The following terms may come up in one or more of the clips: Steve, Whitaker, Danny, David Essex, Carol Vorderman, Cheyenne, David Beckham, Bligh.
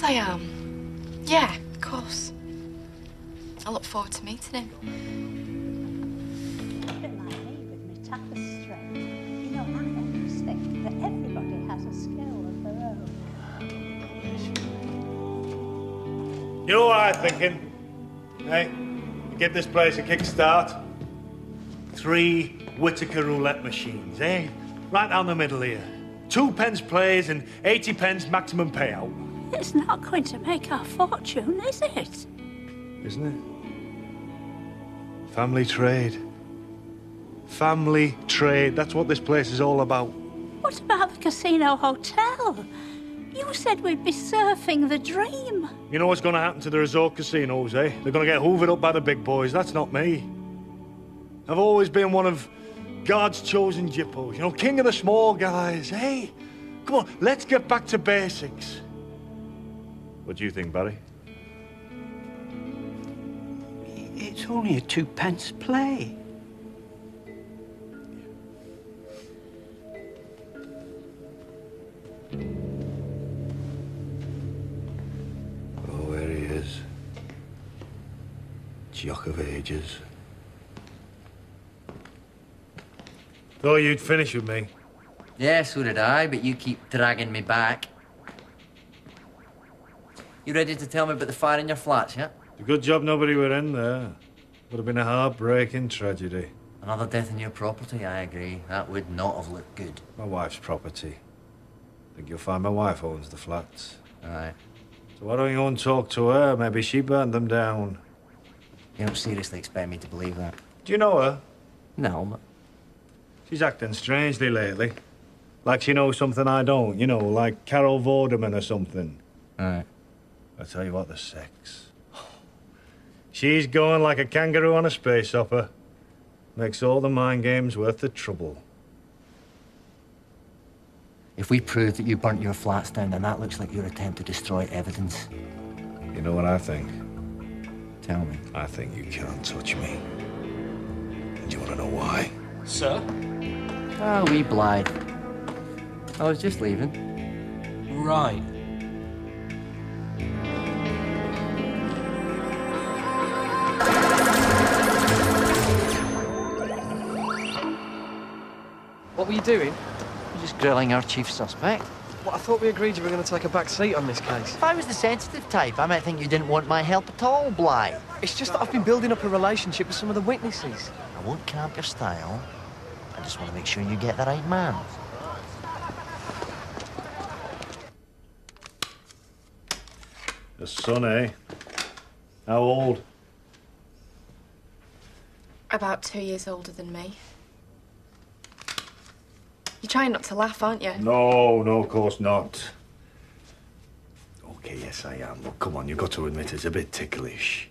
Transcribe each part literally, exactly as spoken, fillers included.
course I am. Yeah, of course. I look forward to meeting him. Look at my me with my tapestry. You know, I always think that everybody has a skill of their own. You know what I'm thinking? Hey, give this place a kickstart. Three Whitaker roulette machines, eh? Right down the middle here. Two pence plays and eighty pence maximum payout. It's not going to make our fortune, is it? Isn't it? Family trade. Family trade. That's what this place is all about. What about the casino hotel? You said we'd be surfing the dream. You know what's going to happen to the resort casinos, eh? They're going to get hoovered up by the big boys. That's not me. I've always been one of God's chosen jippos, you know, king of the small guys, hey? Come on, let's get back to basics. What do you think, Barry? It's only a two-pence play. Oh, there he is. Jock of ages. Thought you'd finish with me. Yeah, so did I, but you keep dragging me back. You ready to tell me about the fire in your flats, yeah? It's a good job nobody were in there. Would have been a heartbreaking tragedy. Another death in your property, I agree. That would not have looked good. My wife's property. I think you'll find my wife owns the flats. Aye. So why don't you go and talk to her? Maybe she burned them down. You don't seriously expect me to believe that? Do you know her? No, but... she's acting strangely lately. Like she knows something I don't, you know, like Carol Vorderman or something. Right. I tell you what, the sex. She's going like a kangaroo on a space hopper. Makes all the mind games worth the trouble. If we prove that you burnt your flats down, then that looks like your attempt to destroy evidence. You know what I think? Tell me. I think you can't touch me. And do you want to know why? Sir? Oh, wee Bligh. I was just leaving. Right. What were you doing? We're just grilling our chief suspect. Well, I thought we agreed you were going to take a back seat on this case. If I was the sensitive type, I might think you didn't want my help at all, Bligh. It's just that I've been building up a relationship with some of the witnesses. I won't camp your style. I just want to make sure you get the right man. The son, eh? How old? About two years older than me. You're trying not to laugh, aren't you? No, no, of course not. OK, yes, I am. Look, come on, you've got to admit it's a bit ticklish.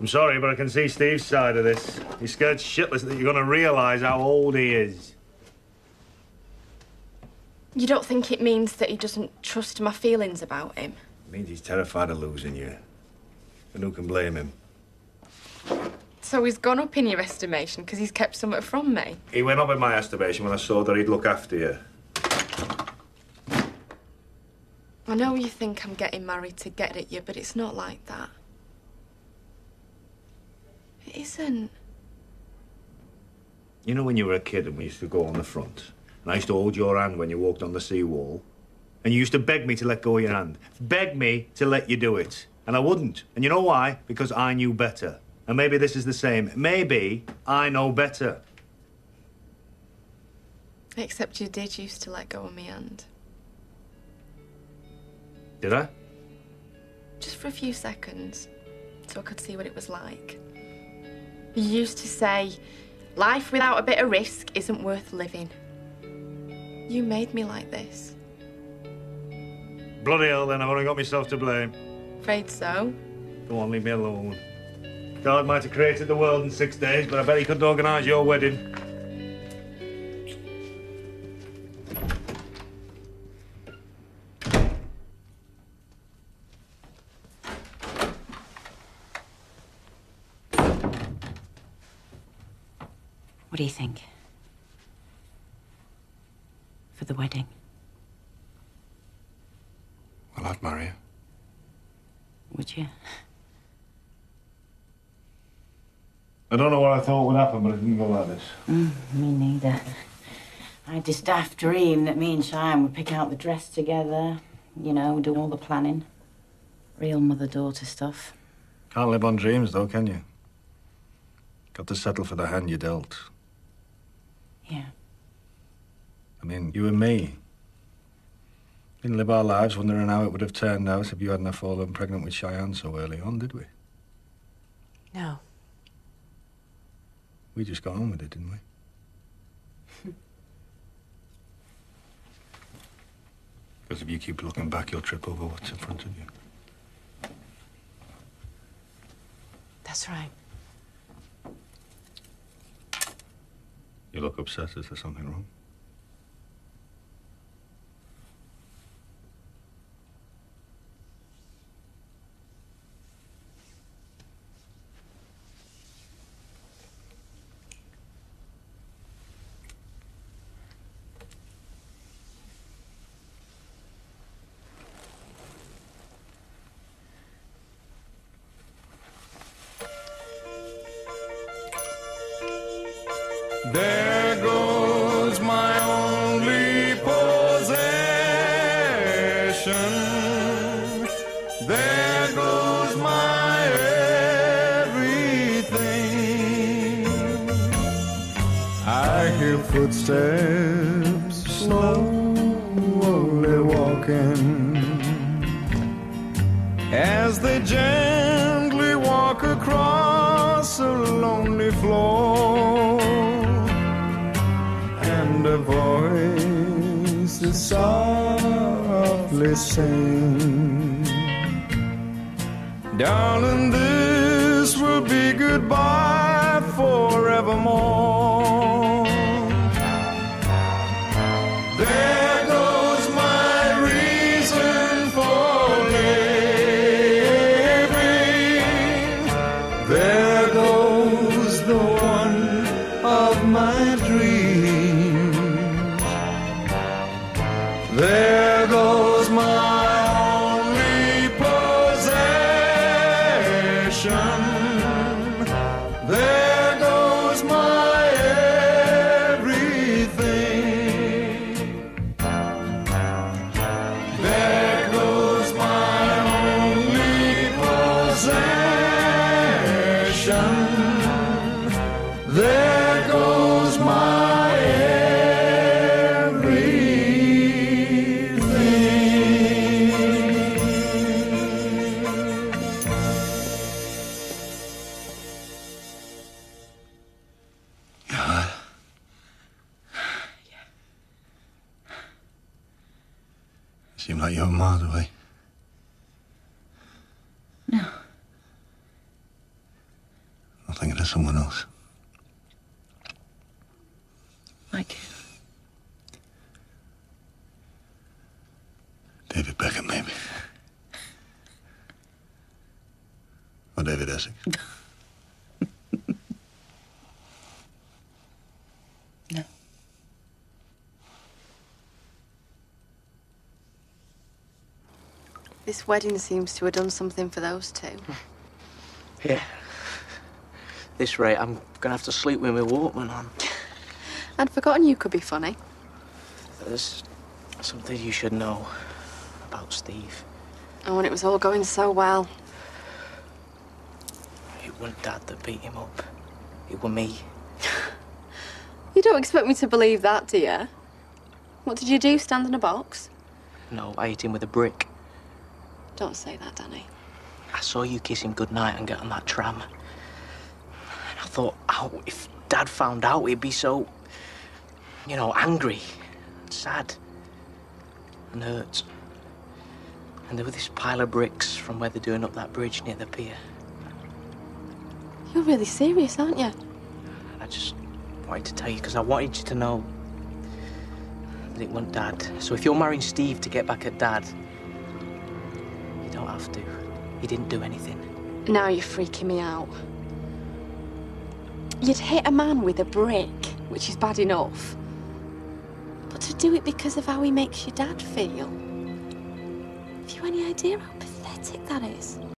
I'm sorry, but I can see Steve's side of this. He's scared shitless that you're going to realise how old he is. You don't think it means that he doesn't trust my feelings about him? It means he's terrified of losing you. And who can blame him? So he's gone up in your estimation because he's kept something from me? He went up in my estimation when I saw that he'd look after you. I know you think I'm getting married to get at you, but it's not like that. It isn't. You know when you were a kid and we used to go on the front, and I used to hold your hand when you walked on the seawall, and you used to beg me to let go of your hand, beg me to let you do it, and I wouldn't. And you know why? Because I knew better. And maybe this is the same. Maybe I know better. Except you did used to let go of my hand. Did I? Just for a few seconds, so I could see what it was like. You used to say, life without a bit of risk isn't worth living. You made me like this. Bloody hell, then. I've only got myself to blame. Afraid so. Go on, leave me alone. God might have created the world in six days, but I bet he couldn't organise your wedding. What do you think? For the wedding? Well, I'd marry her. would you? I don't know what I thought would happen, but it didn't go like this. Mm, me neither. I had this daft dream that me and Cheyenne would pick out the dress together, you know, do all the planning. Real mother-daughter stuff. Can't live on dreams, though, can you? Got to settle for the hand you dealt. Yeah. I mean, you and me didn't live our lives wondering how it would have turned out if you hadn't fallen pregnant with Cheyenne so early on, did we? No. We just got on with it, didn't we? Because if you keep looking back, you'll trip over what's in front of you. That's right. You look upset. Is there something wrong? There goes my only possession. There goes my everything. I hear footsteps slowly walking as they gently walk across a lonely floor. The voice is softly sing, darling, this will be goodbye forevermore. There goes my reason for living. There goes the one of my dreams. There goes my only possession. There goes my everything. There goes my only possession. There goes my You're miles away. No. I'm thinking of someone else. Like? David Beckham, maybe. Or David Essex. No. This wedding seems to have done something for those two. Yeah. This rate, I'm gonna have to sleep with my Walkman on. I'd forgotten you could be funny. There's something you should know about Steve. Oh, and it was all going so well. It wasn't Dad that beat him up. It was me. You don't expect me to believe that, do you? What did you do, stand in a box? No, I hit him with a brick. Don't say that, Danny. I saw you kiss him goodnight and get on that tram. And I thought, oh, if Dad found out, he'd be so, you know, angry, and sad, and hurt. And there were this pile of bricks from where they're doing up that bridge near the pier. You're really serious, aren't you? I just wanted to tell you, because I wanted you to know that it wasn't Dad. So if you're marrying Steve to get back at Dad, have to. He didn't do anything. Now you're freaking me out. You'd hit a man with a brick, which is bad enough. But to do it because of how he makes your dad feel. Have you any idea how pathetic that is?